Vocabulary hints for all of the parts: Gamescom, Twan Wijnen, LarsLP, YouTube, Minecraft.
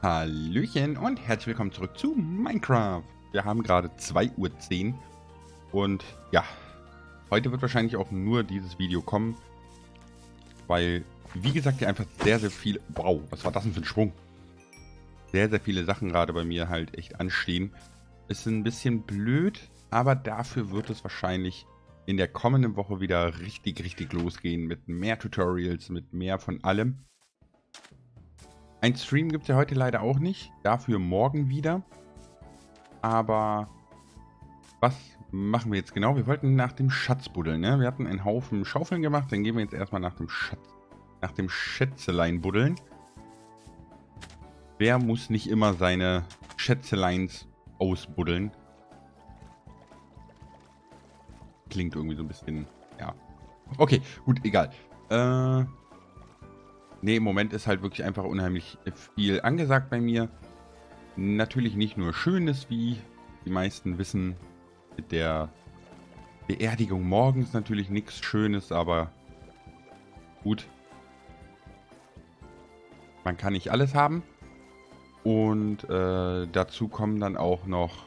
Hallöchen und herzlich willkommen zurück zu Minecraft. Wir haben gerade 2:10 Uhr und ja, heute wird wahrscheinlich auch nur dieses Video kommen, weil, wie gesagt, hier einfach sehr, sehr viele... Wow, was war das denn für ein Schwung? Sehr, sehr viele Sachen gerade bei mir halt echt anstehen. Ist ein bisschen blöd, aber dafür wird es wahrscheinlich in der kommenden Woche wieder richtig, richtig losgehen mit mehr Tutorials, mit mehr von allem. Ein Stream gibt es ja heute leider auch nicht, dafür morgen wieder. Aber was machen wir jetzt genau? Wir wollten nach dem Schatz buddeln, ne? Wir hatten einen Haufen Schaufeln gemacht, dann gehen wir jetzt erstmal nach dem Schatz, nach dem Schätzelein buddeln. Wer muss nicht immer seine Schätzeleins ausbuddeln? Klingt irgendwie so ein bisschen, ja. Okay, gut, egal. Ne, im Moment ist halt wirklich einfach unheimlich viel angesagt bei mir. Natürlich nicht nur Schönes, wie die meisten wissen. Mit der Beerdigung morgens natürlich nichts Schönes, aber gut. Man kann nicht alles haben. Und dazu kommen dann auch noch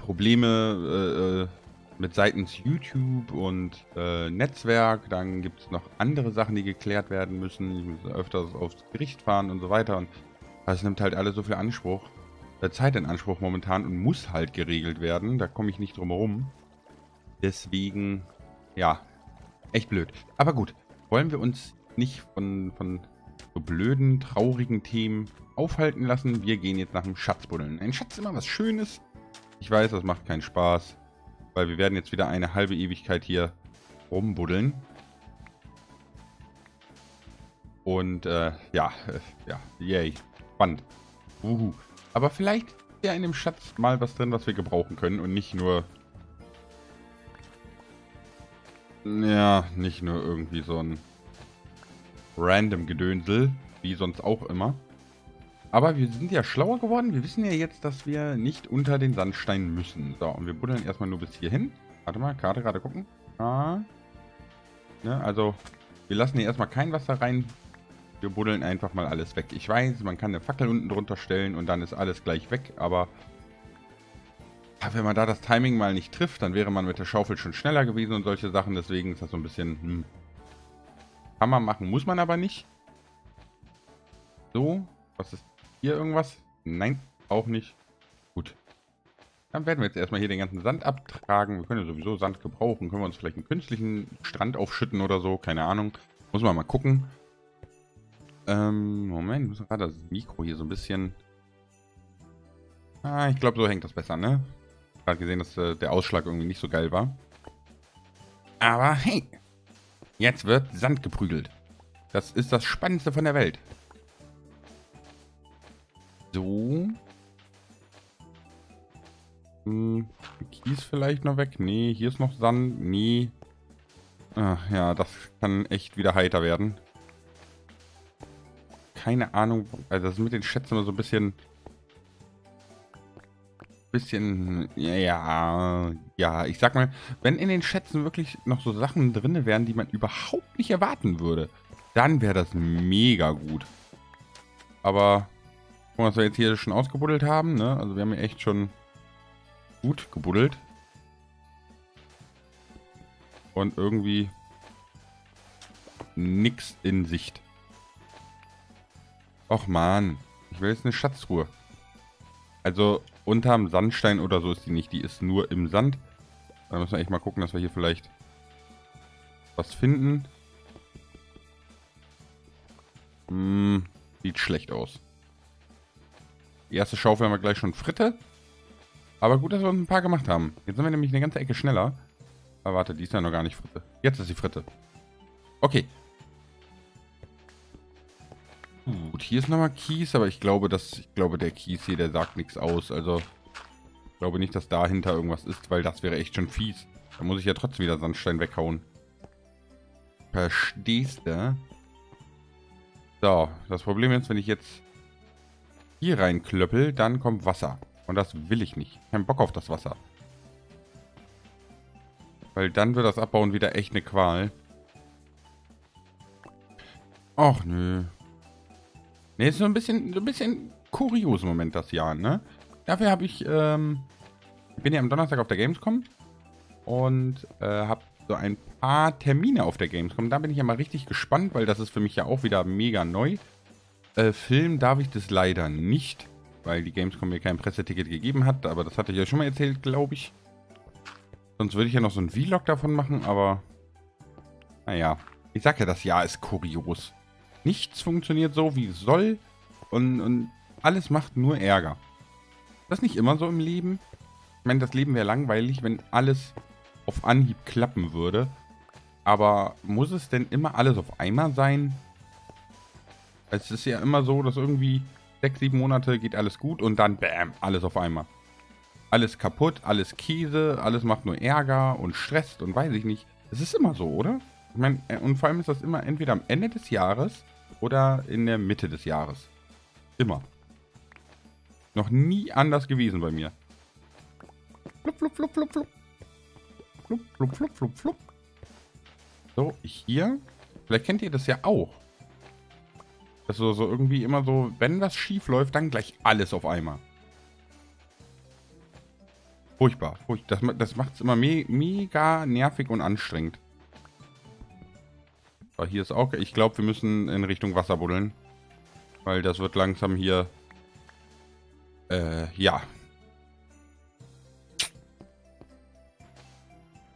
Probleme mit seitens YouTube und Netzwerk, dann gibt es noch andere Sachen, die geklärt werden müssen. Ich muss öfters aufs Gericht fahren und so weiter. Und das nimmt halt alles so viel Anspruch, Zeit in Anspruch momentan und muss halt geregelt werden. Da komme ich nicht drum herum. Deswegen, ja, echt blöd. Aber gut, wollen wir uns nicht von so blöden, traurigen Themen aufhalten lassen. Wir gehen jetzt nach dem Schatz buddeln. Ein Schatz ist immer was Schönes. Ich weiß, das macht keinen Spaß. Weil wir werden jetzt wieder eine halbe Ewigkeit hier rumbuddeln. Und ja, yay, spannend. Uhu. Aber vielleicht ist ja in dem Schatz mal was drin, was wir gebrauchen können und nicht nur... Ja, nicht nur irgendwie so ein random Gedönsel, wie sonst auch immer. Aber wir sind ja schlauer geworden. Wir wissen ja jetzt, dass wir nicht unter den Sandstein müssen. So, und wir buddeln erstmal nur bis hierhin. Warte mal, Karte gerade gucken. Ah. Ne, also, wir lassen hier erstmal kein Wasser rein. Wir buddeln einfach mal alles weg. Ich weiß, man kann eine Fackel unten drunter stellen und dann ist alles gleich weg. Aber wenn man da das Timing mal nicht trifft, dann wäre man mit der Schaufel schon schneller gewesen und solche Sachen. Deswegen ist das so ein bisschen... Kann man machen, muss man aber nicht. So, was ist... Hier irgendwas? Nein, auch nicht. Gut. Dann werden wir jetzt erstmal hier den ganzen Sand abtragen. Wir können ja sowieso Sand gebrauchen. Können wir uns vielleicht einen künstlichen Strand aufschütten oder so. Keine Ahnung. Muss man mal gucken. Moment, ich muss gerade das Mikro hier so ein bisschen... Ah, ich glaube, so hängt das besser, ne? Ich habe gerade gesehen, dass der Ausschlag irgendwie nicht so geil war. Aber hey! Jetzt wird Sand geprügelt. Das ist das Spannendste von der Welt. So. Kies vielleicht noch weg. Nee, hier ist noch Sand. Nee. Ach ja, das kann echt wieder heiter werden. Keine Ahnung. Also das ist mit den Schätzen immer so ein bisschen... Ja, ich sag mal, wenn in den Schätzen wirklich noch so Sachen drin wären, die man überhaupt nicht erwarten würde, dann wäre das mega gut. Aber... was wir jetzt hier schon ausgebuddelt haben, ne? Also wir haben hier echt schon gut gebuddelt. Und irgendwie nichts in Sicht. Och man, ich will jetzt eine Schatztruhe. Also unterm Sandstein oder so ist die nicht, die ist nur im Sand. Da müssen wir echt mal gucken, dass wir hier vielleicht was finden. Sieht schlecht aus. Die erste Schaufel haben wir gleich schon Fritte. Aber gut, dass wir uns ein paar gemacht haben. Jetzt sind wir nämlich eine ganze Ecke schneller. Aber warte, die ist ja noch gar nicht Fritte. Jetzt ist die Fritte. Okay. Gut, hier ist nochmal Kies, aber ich glaube, der Kies hier, der sagt nichts aus. Also, ich glaube nicht, dass dahinter irgendwas ist, weil das wäre echt schon fies. Da muss ich ja trotzdem wieder Sandstein weghauen. Verstehst du? So, das Problem ist, wenn ich jetzt hier rein klöppel, dann kommt Wasser. Und das will ich nicht. Kein Bock auf das Wasser. Weil dann wird das Abbauen wieder echt eine Qual. Och nö. Ne, ist so ein bisschen kurios im Moment das Jahr, ne? Dafür habe ich, bin ja am Donnerstag auf der Gamescom und habe so ein paar Termine auf der Gamescom. Da bin ich ja mal richtig gespannt, weil das ist für mich ja auch wieder mega neu. Filmen darf ich das leider nicht, weil die Gamescom mir kein Presseticket gegeben hat. Aber das hatte ich ja schon mal erzählt, glaube ich. Sonst würde ich ja noch so ein Vlog davon machen, aber naja. Ich sag ja, das Jahr ist kurios. Nichts funktioniert so, wie es soll und alles macht nur Ärger. Das ist nicht immer so im Leben. Ich meine, das Leben wäre langweilig, wenn alles auf Anhieb klappen würde. Aber muss es denn immer alles auf einmal sein? Es ist ja immer so, dass irgendwie 6, 7 Monate geht alles gut und dann bam, alles auf einmal. Alles kaputt, alles Käse, alles macht nur Ärger und stresst und weiß ich nicht. Es ist immer so, oder? Ich meine, und vor allem ist das immer entweder am Ende des Jahres oder in der Mitte des Jahres. Immer. Noch nie anders gewesen bei mir. Flup, flup, flup, flup, flup. Flup, flup, flup, flup, flup. So, hier. Vielleicht kennt ihr das ja auch. Das ist so irgendwie immer so, wenn was schief läuft, dann gleich alles auf einmal. Furchtbar. Das macht es immer mega nervig und anstrengend. So, hier ist auch... Ich glaube, wir müssen in Richtung Wasser buddeln. Weil das wird langsam hier... ja.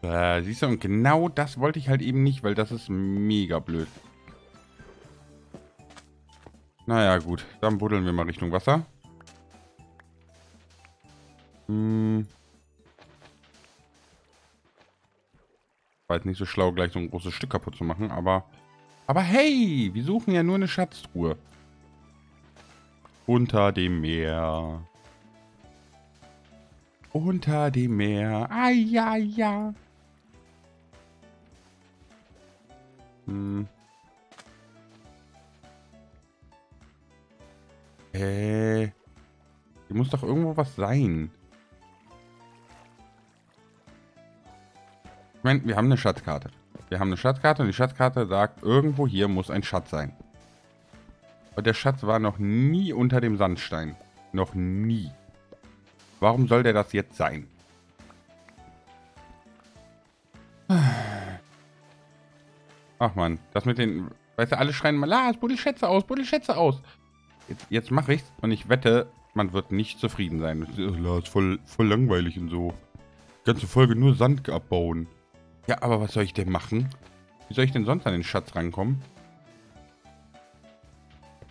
Siehst du, und genau das wollte ich halt eben nicht, weil das ist mega blöd. Naja, gut. Dann buddeln wir mal Richtung Wasser. Hm. War jetzt nicht so schlau, gleich so ein großes Stück kaputt zu machen, aber... Aber hey, wir suchen ja nur eine Schatztruhe. Unter dem Meer. Unter dem Meer. Ai, ai, ja. Hm. Hier muss doch irgendwo was sein. Ich meine, wir haben eine Schatzkarte. Wir haben eine Schatzkarte und die Schatzkarte sagt, irgendwo hier muss ein Schatz sein. Und der Schatz war noch nie unter dem Sandstein. Noch nie. Warum soll der das jetzt sein? Ach man, das mit den... Weißt du, alle schreien mal, ah, es buddelt Schätze aus, buddelt Schätze aus. Jetzt mache ich's und ich wette, man wird nicht zufrieden sein. Das ist voll langweilig und so. Die ganze Folge nur Sand abbauen. Ja, aber was soll ich denn machen? Wie soll ich denn sonst an den Schatz rankommen?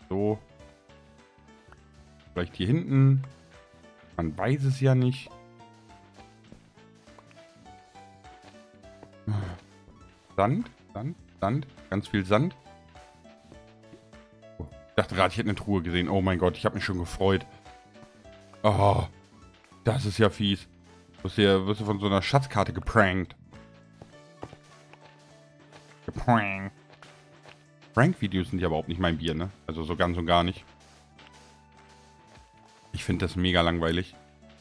So. Vielleicht hier hinten. Man weiß es ja nicht. Sand, Sand, Sand. Ganz viel Sand. Ich dachte gerade, ich hätte eine Truhe gesehen. Oh mein Gott, ich habe mich schon gefreut. Oh, das ist ja fies. Wirst du von so einer Schatzkarte geprankt. Geprankt. Prank-Videos sind ja überhaupt nicht mein Bier, ne? Also so ganz und gar nicht. Ich finde das mega langweilig.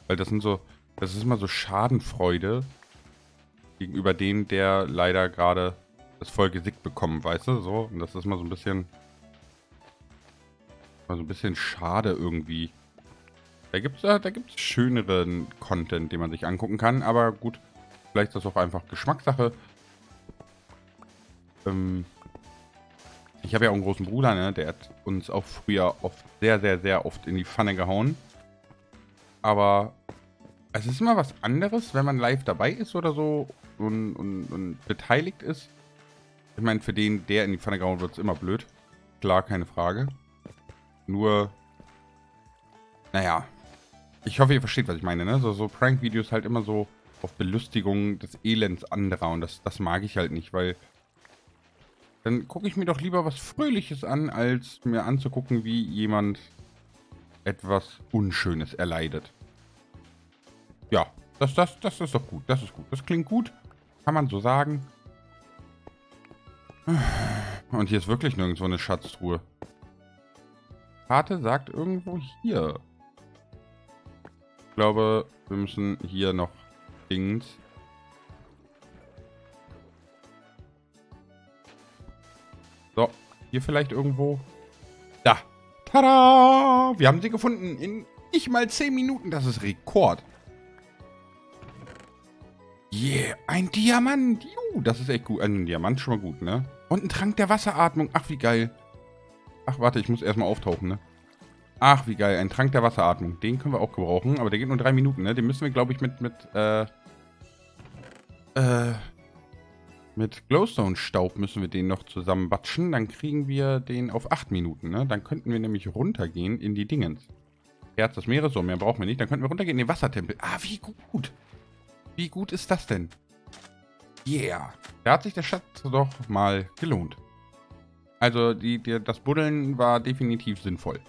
Weil das sind so... Das ist immer so Schadenfreude gegenüber dem, der leider gerade das voll gesickt bekommt, weißt du? So, und das ist mal so ein bisschen... Also ein bisschen schade irgendwie. Da gibt's schöneren Content, den man sich angucken kann. Aber gut, vielleicht ist das auch einfach Geschmackssache. Ich habe ja auch einen großen Bruder, ne? Der hat uns auch früher oft, sehr, sehr, sehr oft in die Pfanne gehauen. Aber es ist immer was anderes, wenn man live dabei ist oder so und beteiligt ist. Ich meine, für den, der in die Pfanne gehauen wird, ist immer blöd. Klar, keine Frage. Nur, naja, ich hoffe, ihr versteht, was ich meine, ne? So Prank-Videos halt immer so auf Belustigung des Elends anderer und das mag ich halt nicht, weil dann gucke ich mir doch lieber was Fröhliches an, als mir anzugucken, wie jemand etwas Unschönes erleidet. Ja, das ist doch gut, das ist gut, das klingt gut, kann man so sagen. Und hier ist wirklich nirgendwo eine Schatztruhe. Karte sagt irgendwo hier. Ich glaube, wir müssen hier noch Dings. So, hier vielleicht irgendwo. Da. Tada! Wir haben sie gefunden in nicht mal 10 Minuten. Das ist Rekord. Yeah, ein Diamant. Juhu, das ist echt gut. Ein Diamant ist schon mal gut, ne? Und ein Trank der Wasseratmung. Ach, wie geil. Ach, warte, ich muss erstmal auftauchen, ne? Ach, wie geil. Ein Trank der Wasseratmung. Den können wir auch gebrauchen. Aber der geht nur 3 Minuten, ne? Den müssen wir, glaube ich, mit Glowstone-Staub müssen wir den noch zusammenbatschen. Dann kriegen wir den auf 8 Minuten, ne? Dann könnten wir nämlich runtergehen in die Dingens. Herz des Meeres, so, mehr brauchen wir nicht. Dann könnten wir runtergehen in den Wassertempel. Ah, wie gut. Wie gut ist das denn? Yeah. Da hat sich der Schatz doch mal gelohnt. Also, das Buddeln war definitiv sinnvoll.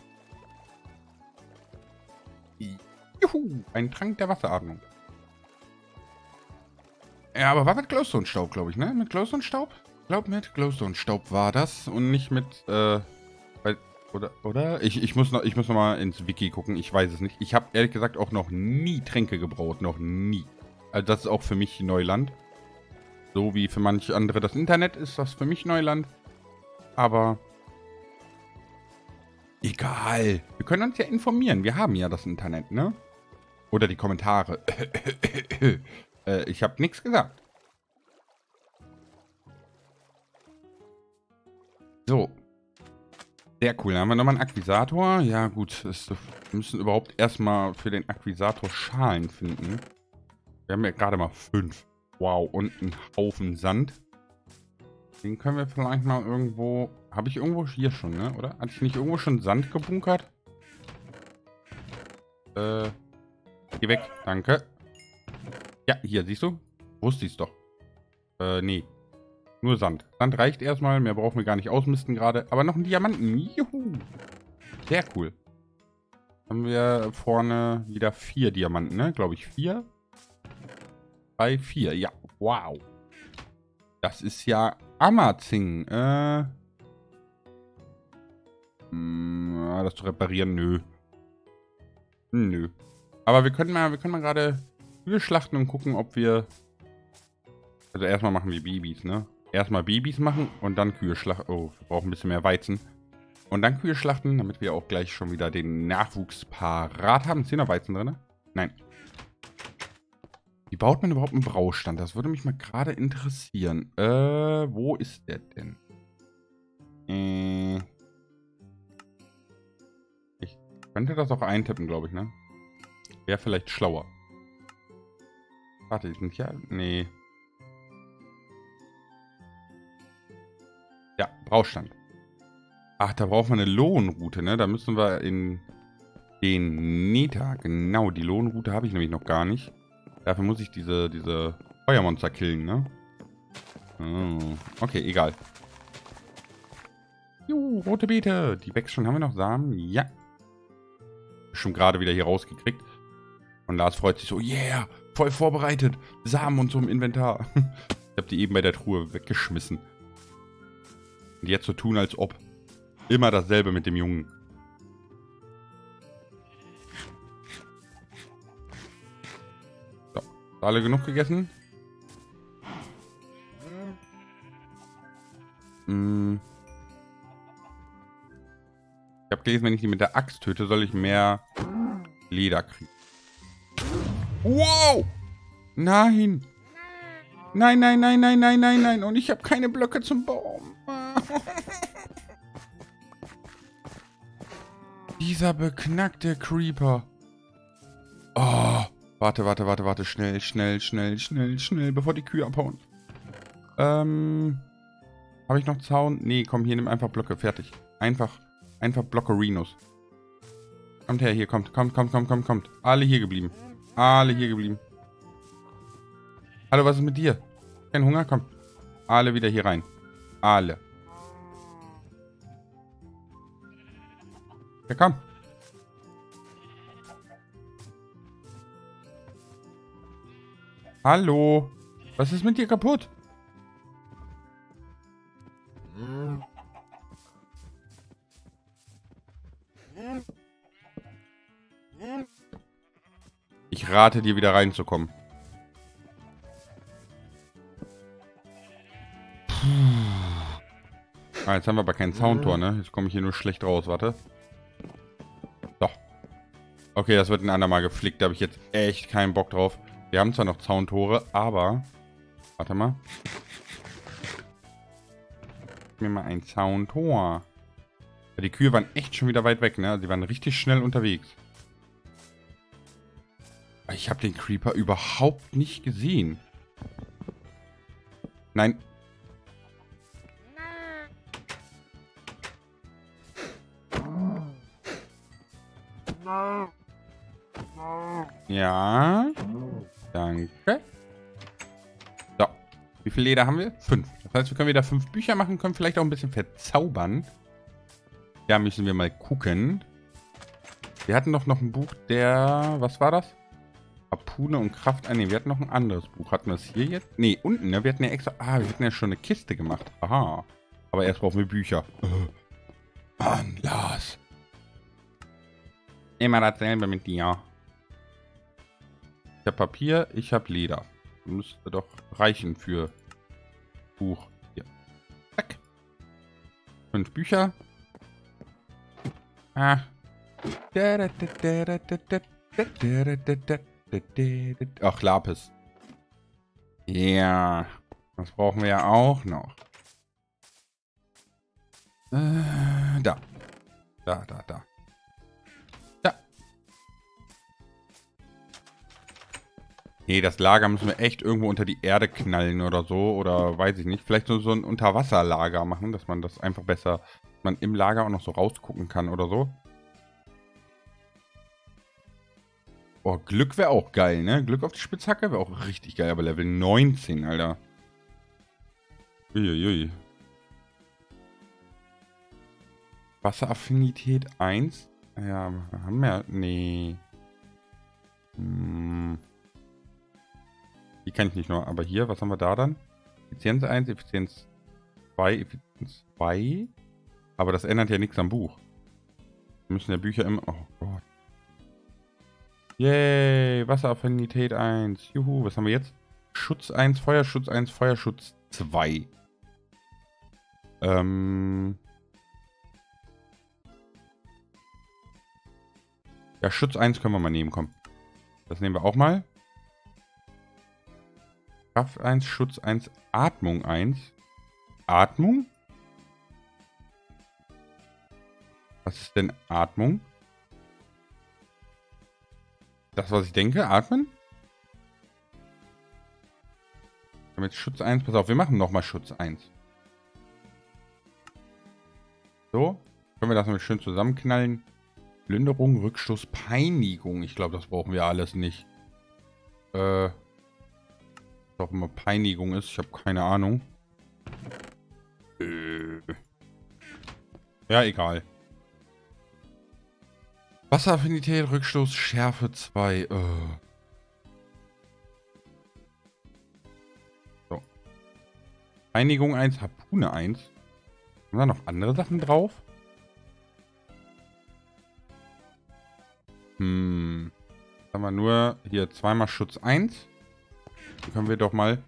Juhu, ein Trank der Wasseratmung. Ja, aber war mit Glowstone-Staub, glaube ich, ne? Mit Glowstone-Staub? Ich glaube, mit Glowstone-Staub war das und nicht mit, oder? Ich muss noch mal ins Wiki gucken, ich weiß es nicht. Ich habe ehrlich gesagt auch noch nie Tränke gebraut, noch nie. Also das ist auch für mich Neuland. So wie für manche andere das Internet ist das für mich Neuland. Aber egal. Wir können uns ja informieren, wir haben ja das Internet, ne? Oder die Kommentare. Ich habe nichts gesagt. So. Sehr cool. Dann haben wir nochmal einen Akquisator. Ja gut, wir müssen überhaupt erstmal für den Akquisator Schalen finden. Wir haben ja gerade mal 5. Wow, und einen Haufen Sand. Den können wir vielleicht mal irgendwo... Habe ich irgendwo hier schon, ne? Oder? Hatte ich nicht irgendwo schon Sand gebunkert? Geh weg, danke. Ja, hier, siehst du? Wusste ich es doch. Nee. Nur Sand. Sand reicht erstmal. Mehr brauchen wir gar nicht ausmisten gerade. Aber noch einen Diamanten. Juhu. Sehr cool. Haben wir vorne wieder 4 Diamanten, ne? Glaube ich 4. 3, 4. Ja, wow. Das ist ja Amazing. Das zu reparieren, nö. Nö. Aber wir können mal gerade... Wir schlachten und gucken, ob wir... Also erstmal machen wir Babys, ne? Erstmal Babys machen und dann Kühe schlachten. Oh, wir brauchen ein bisschen mehr Weizen. Und dann Kühe schlachten, damit wir auch gleich schon wieder den Nachwuchs parat haben. Ist hier noch Weizen drin? Nein. Wie baut man überhaupt einen Braustand? Das würde mich mal gerade interessieren. Wo ist der denn? Ich könnte das auch eintippen, glaube ich, ne? Wäre vielleicht schlauer. Warte, die sind ja... Nee. Ja, Braustand. Ach, da brauchen wir eine Lohnroute, ne? Da müssen wir in den Neta. Genau, die Lohnroute habe ich nämlich noch gar nicht. Dafür muss ich diese Feuermonster killen, ne? Oh, okay, egal. Juhu, rote Beete. Die wächst schon. Haben wir noch Samen? Ja. Schon gerade wieder hier rausgekriegt. Und Lars freut sich so, yeah, voll vorbereitet. Samen und so im Inventar. Ich habe die eben bei der Truhe weggeschmissen. Und jetzt so tun, als ob. Immer dasselbe mit dem Jungen. So, alle genug gegessen? Ich habe gelesen, wenn ich die mit der Axt töte, soll ich mehr Leder kriegen. Wow! Nein! Nein, nein, nein, nein, nein, nein, nein. Und ich habe keine Blöcke zum Baum. Dieser beknackte Creeper. Oh, warte, warte, warte, warte. Schnell, schnell, schnell, schnell, schnell, bevor die Kühe abhauen. Habe ich noch Zaun? Nee, komm, hier, nimm einfach Blöcke. Fertig. Einfach Blockerinos. Kommt her, hier, kommt. Alle hier geblieben. Alle hier geblieben. Hallo, was ist mit dir? Kein Hunger? Komm. Alle wieder hier rein. Alle. Ja, komm. Hallo. Was ist mit dir kaputt? Ich rate dir, wieder reinzukommen. Ah, jetzt haben wir aber kein Soundtor, ne? Jetzt komme ich hier nur schlecht raus, warte. Okay, das wird ein andermal gepflegt. Da habe ich jetzt echt keinen Bock drauf. Wir haben zwar noch Zauntore, aber... Warte mal. Mir mal ein Zauntor. Die Kühe waren echt schon wieder weit weg, ne? Die waren richtig schnell unterwegs. Ich habe den Creeper überhaupt nicht gesehen. Nein. Ja. Danke. So. Wie viel Leder haben wir? 5. Das heißt, wir können wieder 5 Bücher machen, können vielleicht auch ein bisschen verzaubern. Da müssen wir mal gucken. Wir hatten doch noch ein Buch der... Was war das? Harpune und Kraft. Ah, ne, wir hatten noch ein anderes Buch. Hatten wir das hier jetzt? Ne, unten, ne? Wir hatten ja extra... Ah, wir hatten ja schon eine Kiste gemacht. Aha. Aber erst brauchen wir Bücher. Mann, Lars. Immer dasselbe mit dir. Ich habe Papier, ich habe Leder. Müsste doch reichen für Buch. Hier. Zack. 5 Bücher. Ah. Ach, Lapis. Ja. Das brauchen wir ja auch noch. Da. Da. Nee, das Lager müssen wir echt irgendwo unter die Erde knallen oder so. Oder weiß ich nicht. Vielleicht so ein Unterwasserlager machen, dass man das einfach besser... man im Lager auch noch so rausgucken kann oder so. Oh, Glück wäre auch geil, ne? Glück auf die Spitzhacke wäre auch richtig geil, aber Level 19, Alter. Uiuiui. Wasseraffinität 1. Ja, haben wir... Nee. Hm. Die kann ich nicht nur. Aber hier, was haben wir da dann? Effizienz 1, Effizienz 2, Effizienz 2... Aber das ändert ja nichts am Buch. Wir müssen ja Bücher immer... Oh Gott. Yay, Wasseraffinität 1. Juhu, was haben wir jetzt? Schutz 1, Feuerschutz 1, Feuerschutz 2. Ja, Schutz 1 können wir mal nehmen, komm. Das nehmen wir auch mal. Kraft 1, Schutz 1, Atmung 1. Atmung? Was ist denn Atmung? Das, was ich denke? Atmen? Wir haben jetzt Schutz 1. Pass auf, wir machen nochmal Schutz 1. So. Können wir das nämlich schön zusammenknallen. Plünderung, Rückstoß, Peinigung. Ich glaube, das brauchen wir alles nicht. Was auch immer Peinigung ist. Ich habe keine Ahnung. Ja, egal. Wasseraffinität, Rückstoß, Schärfe 2. So. Einigung 1, Harpune 1. Haben da noch andere Sachen drauf? Hm. Jetzt haben wir nur hier zweimal Schutz 1. Dann können wir doch mal...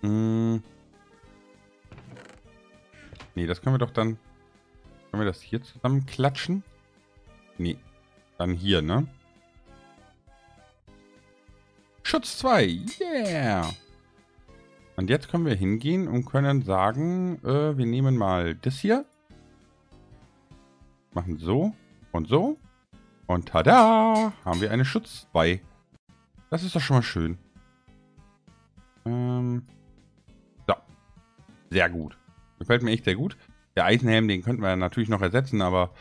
Hm. Nee, das können wir doch dann... Können wir das hier zusammen klatschen? Nee. Dann hier, ne? Schutz 2. Yeah! Und jetzt können wir hingehen und können sagen, wir nehmen mal das hier. Machen so. Und tada! Haben wir eine Schutz 2. Das ist doch schon mal schön. So. Sehr gut. Gefällt mir echt sehr gut. Der Eisenhelm, den könnten wir natürlich noch ersetzen, aber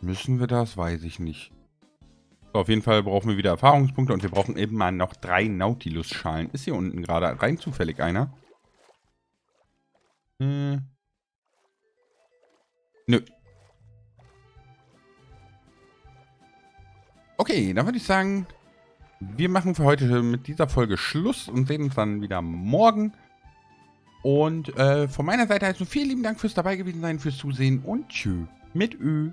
müssen wir das? Weiß ich nicht. So, auf jeden Fall brauchen wir wieder Erfahrungspunkte und wir brauchen eben mal noch 3 Nautilus-Schalen. Ist hier unten gerade rein zufällig einer? Hm. Nö. Okay, dann würde ich sagen, wir machen für heute mit dieser Folge Schluss und sehen uns dann wieder morgen. Und von meiner Seite also vielen lieben Dank fürs dabei gewesen sein, fürs Zusehen und tschö mit Ö.